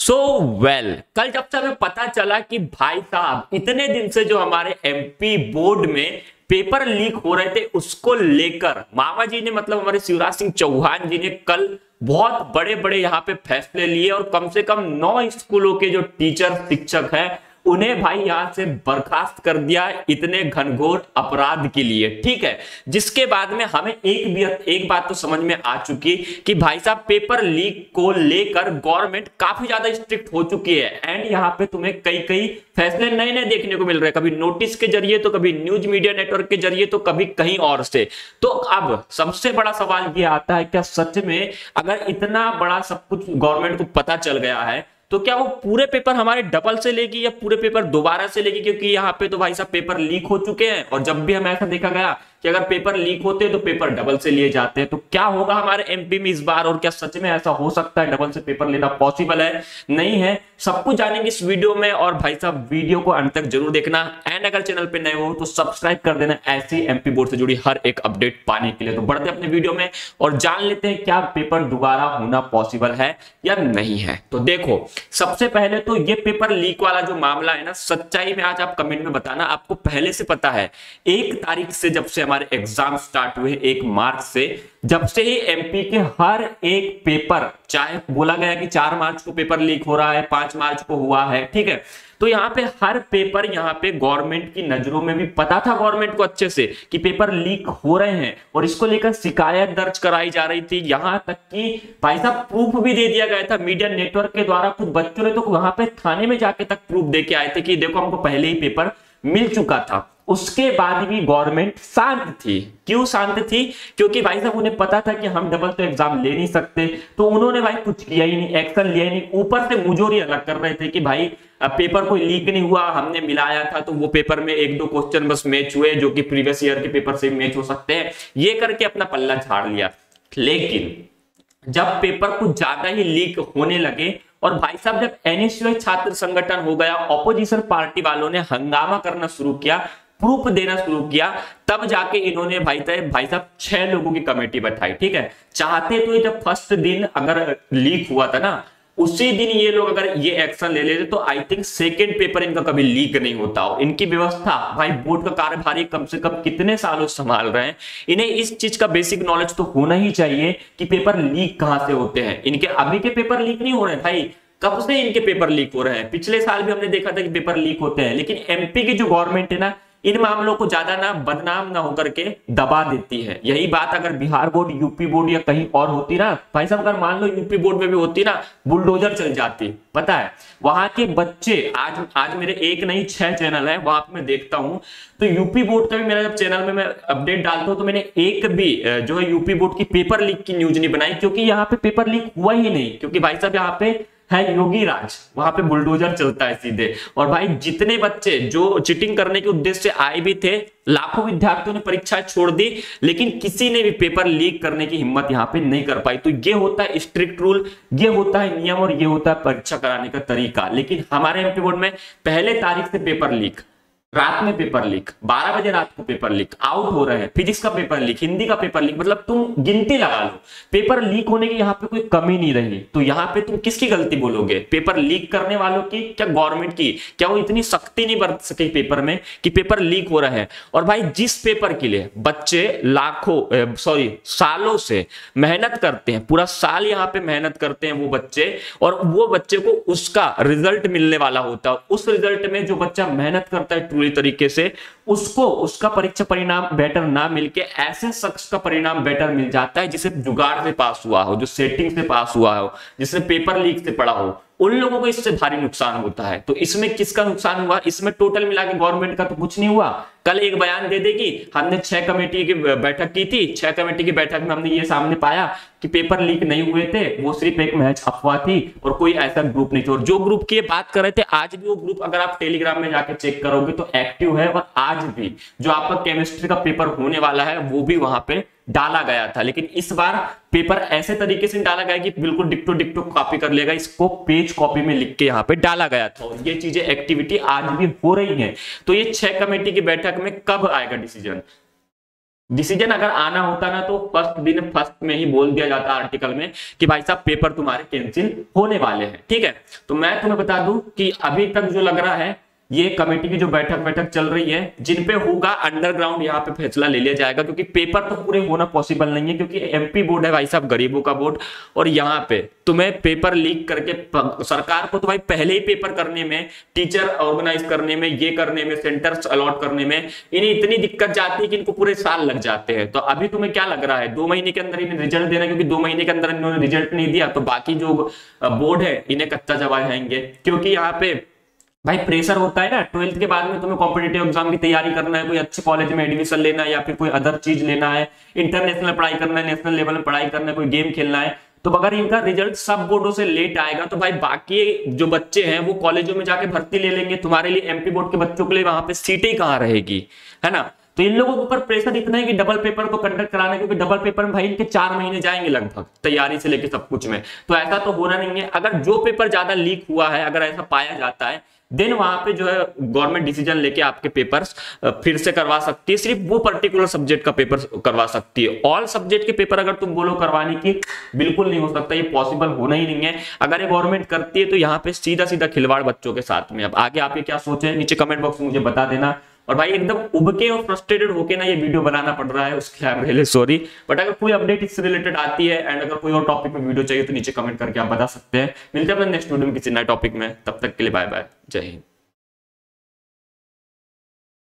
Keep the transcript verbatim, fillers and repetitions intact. सो so well well, कल जब से हमें पता चला कि भाई साहब इतने दिन से जो हमारे एमपी बोर्ड में पेपर लीक हो रहे थे उसको लेकर मामा जी ने मतलब हमारे शिवराज सिंह चौहान जी ने कल बहुत बड़े बड़े यहाँ पे फैसले लिए और कम से कम नौ स्कूलों के जो टीचर शिक्षक हैं उन्हें भाई यहां से बर्खास्त कर दिया इतने घनघोर अपराध के लिए। ठीक है, जिसके बाद में हमें एक एक बात तो समझ में आ चुकी कि भाई साहब पेपर लीक को लेकर गवर्नमेंट काफी ज्यादा स्ट्रिक्ट हो चुकी है एंड यहां पे तुम्हें कई कई फैसले नए नए देखने को मिल रहे हैं, कभी नोटिस के जरिए तो कभी न्यूज मीडिया नेटवर्क के जरिए तो कभी कहीं और से। तो अब सबसे बड़ा सवाल यह आता है क्या सच में अगर इतना बड़ा सब कुछ गवर्नमेंट को पता चल गया है तो क्या वो पूरे पेपर हमारे डबल से लेगी या पूरे पेपर दोबारा से लेगी, क्योंकि यहाँ पे तो भाई साहब पेपर लीक हो चुके हैं और जब भी हमें ऐसा देखा गया कि अगर पेपर लीक होते हैं तो पेपर डबल से लिए जाते हैं। तो क्या होगा हमारे एमपी में इस बार और क्या सच में ऐसा हो सकता है, डबल से पेपर लेना पॉसिबल है नहीं है, सब कुछ जानेंगे इस वीडियो में। और भाई साहब वीडियो को अंत तक जरूर देखना एंड अगर चैनल पे नए हो तो सब्सक्राइब कर देना ऐसी एमपी बोर्ड से जुड़ी हर एक अपडेट पाने के लिए। तो बढ़ते अपने वीडियो में और जान लेते हैं क्या पेपर दोबारा होना पॉसिबल है या नहीं है। तो देखो सबसे पहले तो ये पेपर लीक वाला जो मामला है ना, सच्चाई में आज आप कमेंट में बताना आपको पहले से पता है, एक तारीख से जब से हमारे एग्जाम स्टार्ट हुए एक मार्च से, जब से ही एमपी के हर एक पेपर, चाहे बोला गया कि चार मार्च को पेपर लीक हो रहा है, पांच मार्च को हुआ है, ठीक है, तो यहाँ पे हर पेपर यहाँ पे गवर्नमेंट की नजरों में भी पता था गवर्नमेंट को अच्छे से कि पेपर लीक हो रहे हैं और इसको लेकर शिकायत दर्ज कराई जा रही थी, यहाँ तक कि भाई साहब प्रूफ भी दे दिया गया था मीडिया नेटवर्क के द्वारा। कुछ बच्चों ने तो वहां पे थाने में जाके तक प्रूफ दे के आए थे कि देखो हमको पहले ही पेपर मिल चुका था। उसके बाद भी गवर्नमेंट शांत थी। क्यों शांत थी? क्योंकि भाई साहब उन्हें पता था कि हम डबल तो एग्जाम ले नहीं सकते, तो उन्होंने भाई कुछ किया ही नहीं, एक्शन लिया ही नहीं, ऊपर से मुजोरी अलग कर रहे थे कि भाई पेपर कोई लीक नहीं हुआ, हमने मिलाया था तो वो पेपर में एक दो क्वेश्चन बस मैच हुए जो कि प्रीवियस ईयर के पेपर से मैच हो सकते हैं, ये करके अपना पल्ला झाड़ लिया। लेकिन जब पेपर कुछ ज्यादा ही लीक होने लगे और भाई साहब जब एन एस सी ओ छात्र संगठन हो गया, ऑपोजिशन पार्टी वालों ने हंगामा करना शुरू किया, प्रूफ देना शुरू किया, तब जाके इन्होंने भाई साहब भाई साहब छह लोगों की कमेटी बैठाई। ठीक है, चाहते तो ये जब फर्स्ट दिन अगर लीक हुआ था ना उसी दिन ये लोग अगर ये एक्शन ले लेते तो आई थिंक सेकेंड पेपर इनका कभी लीक नहीं होता। और इनकी व्यवस्था भाई बोर्ड का कार्यभारी कम से कम कितने सालों संभाल रहे हैं, इन्हें इस चीज का बेसिक नॉलेज तो होना ही चाहिए कि पेपर लीक कहां से होते हैं। इनके अभी के पेपर लीक नहीं हो रहे भाई, कब से इनके पेपर लीक हो रहे हैं, पिछले साल भी हमने देखा था कि पेपर लीक होते हैं, लेकिन एमपी की जो गवर्नमेंट है ना इन मामलों को ज्यादा ना बदनाम ना होकर के दबा देती है। यही बात अगर बिहार बोर्ड, यूपी बोर्ड या कहीं और होती ना भाई साहब, अगर मान लो यूपी बोर्ड में भी होती ना बुलडोजर चल जाती। पता है वहां के बच्चे, आज आज मेरे एक नहीं छह चैनल है वहां पे मैं देखता हूँ, तो यूपी बोर्ड का भी मेरा जब चैनल में मैं अपडेट डालता हूँ तो मैंने एक भी जो है यूपी बोर्ड की पेपर लीक की न्यूज नहीं बनाई, क्योंकि यहाँ पे पेपर लीक हुआ ही नहीं, क्योंकि भाई साहब यहाँ पे है योगी राज, वहां पे बुलडोजर चलता है सीधे। और भाई जितने बच्चे जो चीटिंग करने के उद्देश्य से आए भी थे, लाखों विद्यार्थियों ने परीक्षा छोड़ दी, लेकिन किसी ने भी पेपर लीक करने की हिम्मत यहाँ पे नहीं कर पाई। तो ये होता है स्ट्रिक्ट रूल, ये होता है नियम और ये होता है परीक्षा कराने का तरीका। लेकिन हमारे एमपी बोर्ड में पहले तारीख से पेपर लीक, रात में पेपर लीक, बारह बजे रात को पेपर लीक, आउट हो रहे हैं, फिजिक्स का पेपर लीक, हिंदी का पेपर लीक, मतलब तुम गिनती लगा लो, पेपर लीक होने की यहाँ पे कोई कमी नहीं रही। तो यहाँ पे तुम किसकी गलती बोलोगे, पेपर लीक करने वालों की, क्या गवर्नमेंट की? क्या वो इतनी सख्ती नहीं बरत सके पेपर में कि पेपर लीक हो रहा है? और भाई जिस पेपर के लिए बच्चे लाखों सॉरी सालों से मेहनत करते हैं, पूरा साल यहाँ पे मेहनत करते हैं वो बच्चे, और वो बच्चे को उसका रिजल्ट मिलने वाला होता है, उस रिजल्ट में जो बच्चा मेहनत करता है पूरी तरीके से, उसको उसका परीक्षा परिणाम बेटर ना मिलके ऐसे शख्स का परिणाम बेटर मिल जाता है जिसे जुगाड़ से पास हुआ हो, जो सेटिंग से पास हुआ हो, जिसने पेपर लीक से पढ़ा हो, उन लोगों को इससे भारी नुकसान होता है। तो इसमें किसका नुकसान हुआ? इसमें टोटल मिला के गवर्नमेंट का तो कुछ नहीं हुआ। कल एक बयान दे देगी हमने छह कमेटी की बैठक की थी, छह कमेटी की बैठक में हमने ये सामने पाया कि पेपर लीक नहीं हुए थे, वो सिर्फ एक महज अफवाह थी और कोई ऐसा ग्रुप नहीं था। और जो ग्रुप की ये बात कर रहे थे, आज भी वो ग्रुप अगर आप टेलीग्राम में जाकर चेक करोगे तो एक्टिव है, और आज भी जो आपका केमिस्ट्री का पेपर होने वाला है वो भी वहां पे डाला गया था। लेकिन इस बार पेपर ऐसे तरीके से डाला गया कि बिल्कुल डिक्टो डिक्टो कॉपी कर लेगा, इसको पेज कॉपी में लिख के यहाँ पे डाला गया था, और ये चीजें एक्टिविटी आज भी हो रही है। तो ये छह कमेटी की बैठक में कब आएगा डिसीजन? डिसीजन अगर आना होता ना तो फर्स्ट दिन फर्स्ट में ही बोल दिया जाता आर्टिकल में कि भाई साहब पेपर तुम्हारे कैंसिल होने वाले हैं। ठीक है, तो मैं तुम्हें बता दूं कि अभी तक जो लग रहा है ये कमेटी की जो बैठक बैठक चल रही है, जिन पे होगा अंडरग्राउंड यहाँ पे फैसला ले लिया जाएगा, क्योंकि पेपर तो पूरे होना पॉसिबल नहीं है, क्योंकि एमपी बोर्ड है भाई साहब गरीबों का बोर्ड, और यहाँ पे तुम्हें पेपर लीक करके सरकार को तो भाई पहले ही पेपर करने में, टीचर ऑर्गेनाइज करने में, ये करने में, सेंटर्स अलॉट करने में इन्हें इतनी दिक्कत जाती है कि इनको पूरे साल लग जाते हैं। तो अभी तुम्हें क्या लग रहा है, दो महीने के अंदर इन्हें रिजल्ट देना, क्योंकि दो महीने के अंदर इन्होंने रिजल्ट नहीं दिया तो बाकी जो बोर्ड है इन्हें कच्चा जवाब आएंगे, क्योंकि यहाँ पे भाई प्रेशर होता है ना। ट्वेल्थ के बाद में तुम्हें कॉम्पिटेटिव एग्जाम की तैयारी करना है, कोई अच्छे कॉलेज में एडमिशन लेना है या फिर कोई अदर चीज लेना है, इंटरनेशनल पढ़ाई करना है, नेशनल लेवल में पढ़ाई करना है, कोई गेम खेलना है, तो अगर इनका रिजल्ट सब बोर्डों से लेट आएगा तो भाई बाकी जो बच्चे हैं वो कॉलेजों में जाके भर्ती ले लेंगे, तुम्हारे लिए एमपी बोर्ड के बच्चों के लिए वहां पे सीटें कहाँ रहेगी, है ना। तो इन लोगों के ऊपर प्रेशर इतना है कि डबल पेपर को कंडक्ट कराना, क्योंकि डबल पेपर में भाई इनके चार महीने जाएंगे लगभग तैयारी से लेके सब कुछ में, तो ऐसा तो होना नहीं है। अगर जो पेपर ज्यादा लीक हुआ है, अगर ऐसा पाया जाता है, देन वहां पे जो है गवर्नमेंट डिसीजन लेके आपके पेपर्स फिर से करवा सकती है, सिर्फ वो पर्टिकुलर सब्जेक्ट का पेपर करवा सकती है। ऑल सब्जेक्ट के पेपर अगर तुम बोलो करवाने की, बिल्कुल नहीं हो सकता, ये पॉसिबल होना ही नहीं है। अगर ये गवर्नमेंट करती है तो यहाँ पे सीधा सीधा खिलवाड़ बच्चों के साथ में। अब आगे आपके क्या सोच है नीचे कमेंट बॉक्स में मुझे बता देना, और भाई एकदम उबके और फ्रस्ट्रेटेड होके ना ये वीडियो बनाना पड़ रहा है, उसके I am really sorry, but अगर कोई अपडेट इससे रिलेटेड आती है एंड अगर कोई और टॉपिक में वीडियो चाहिए तो नीचे कमेंट करके आप बता सकते हैं। मिलते हैं अपने नेक्स्ट वीडियो में किसी नए टॉपिक में, तब तक के लिए बाय बाय, जय हिंद।